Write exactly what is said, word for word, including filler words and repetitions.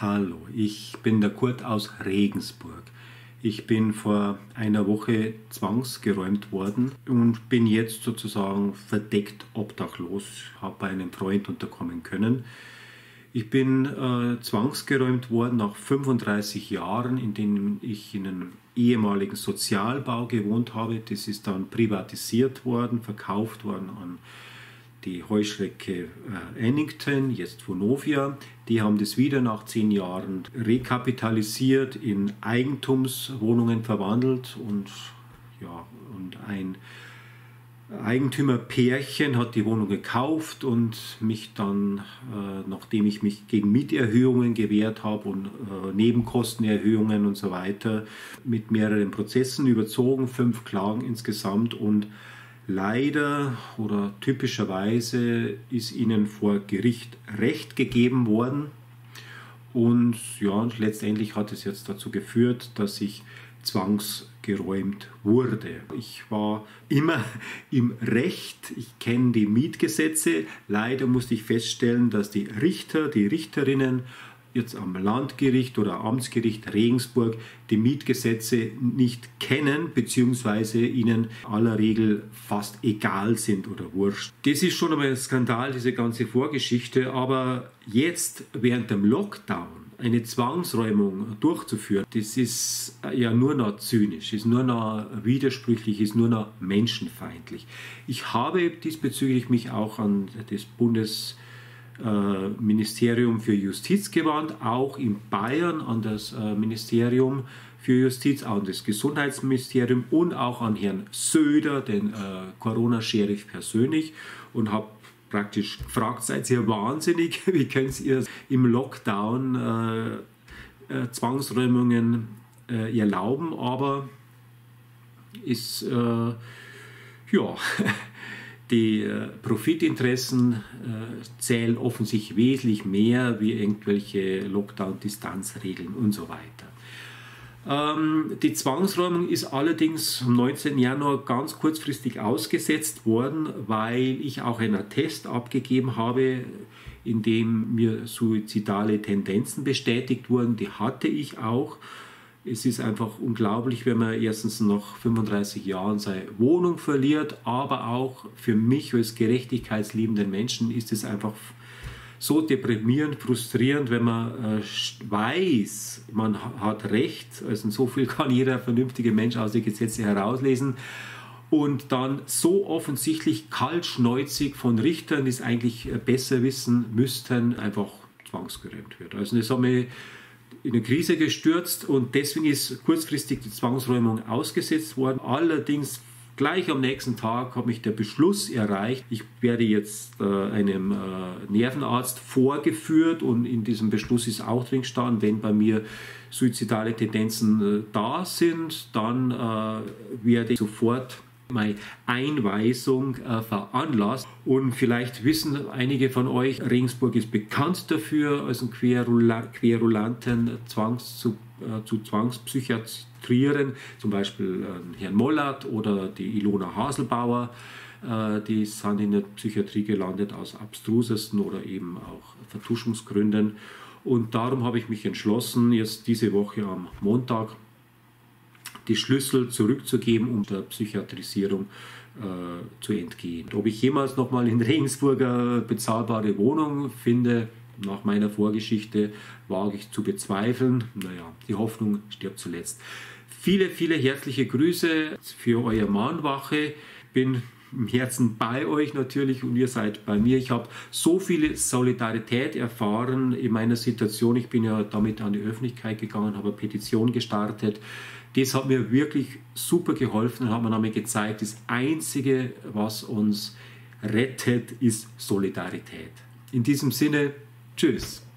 Hallo, ich bin der Kurt aus Regensburg. Ich bin vor einer Woche zwangsgeräumt worden und bin jetzt sozusagen verdeckt obdachlos, habe bei einem Freund unterkommen können. Ich bin äh, zwangsgeräumt worden nach fünfunddreißig Jahren, in denen ich in einem ehemaligen Sozialbau gewohnt habe. Das ist dann privatisiert worden, verkauft worden an die Heuschrecke Annington, jetzt Vonovia. Die haben das wieder nach zehn Jahren rekapitalisiert, in Eigentumswohnungen verwandelt und, ja, und ein Eigentümerpärchen hat die Wohnung gekauft und mich dann, äh, nachdem ich mich gegen Mieterhöhungen gewehrt habe und äh, Nebenkostenerhöhungen und so weiter, mit mehreren Prozessen überzogen, fünf Klagen insgesamt, und leider oder typischerweise ist ihnen vor Gericht Recht gegeben worden. Und ja, und letztendlich hat es jetzt dazu geführt, dass ich zwangsgeräumt wurde. Ich war immer im Recht, ich kenne die Mietgesetze. Leider musste ich feststellen, dass die Richter, die Richterinnen jetzt am Landgericht oder Amtsgericht Regensburg die Mietgesetze nicht kennen bzw. ihnen aller Regel fast egal sind oder wurscht. Das ist schon einmal ein Skandal, diese ganze Vorgeschichte, aber jetzt während dem Lockdown eine Zwangsräumung durchzuführen, das ist ja nur noch zynisch, ist nur noch widersprüchlich, ist nur noch menschenfeindlich. Ich habe diesbezüglich mich auch an das Bundes Äh, Ministerium für Justiz gewandt, auch in Bayern an das äh, Ministerium für Justiz, an das Gesundheitsministerium und auch an Herrn Söder, den äh, Corona-Sheriff persönlich, und habe praktisch gefragt, seid ihr wahnsinnig, wie könnt ihr im Lockdown äh, äh, Zwangsräumungen äh, erlauben, aber ist, äh, ja, die äh, Profitinteressen äh, zählen offensichtlich wesentlich mehr wie irgendwelche Lockdown-Distanzregeln und so weiter. Ähm, die Zwangsräumung ist allerdings am neunzehnten Januar ganz kurzfristig ausgesetzt worden, weil ich auch einen Attest abgegeben habe, in dem mir suizidale Tendenzen bestätigt wurden. Die hatte ich auch. Es ist einfach unglaublich, wenn man erstens nach fünfunddreißig Jahren seine Wohnung verliert, aber auch für mich als gerechtigkeitsliebenden Menschen ist es einfach so deprimierend, frustrierend, wenn man äh, weiß, man hat Recht, also so viel kann jeder vernünftige Mensch aus den Gesetzen herauslesen, und dann so offensichtlich kaltschnäuzig von Richtern, die es eigentlich besser wissen müssten, einfach zwangsgeräumt wird. Also das haben wir in eine Krise gestürzt, und deswegen ist kurzfristig die Zwangsräumung ausgesetzt worden. Allerdings gleich am nächsten Tag hat mich der Beschluss erreicht. Ich werde jetzt äh, einem äh, Nervenarzt vorgeführt, und in diesem Beschluss ist auch drin gestanden, wenn bei mir suizidale Tendenzen äh, da sind, dann äh, werde ich sofort meine Einweisung äh, veranlasst. Und vielleicht wissen einige von euch, Regensburg ist bekannt dafür, als einen querulanten Zwangs zu, äh, zu Zwangspsychiatrieren, zum Beispiel äh, Herrn Mollert oder die Ilona Haselbauer, äh, die sind in der Psychiatrie gelandet aus abstrusesten oder eben auch Vertuschungsgründen. Und darum habe ich mich entschlossen, jetzt diese Woche am Montag die Schlüssel zurückzugeben, um der Psychiatrisierung äh, zu entgehen. Ob ich jemals nochmal in Regensburger bezahlbare Wohnung finde, nach meiner Vorgeschichte, wage ich zu bezweifeln. Naja, die Hoffnung stirbt zuletzt. Viele, viele herzliche Grüße für eure Mahnwache. Bin im Herzen bei euch natürlich, und ihr seid bei mir. Ich habe so viel Solidarität erfahren in meiner Situation. Ich bin ja damit an die Öffentlichkeit gegangen, habe eine Petition gestartet. Das hat mir wirklich super geholfen und hat mir damit gezeigt, das Einzige, was uns rettet, ist Solidarität. In diesem Sinne, tschüss.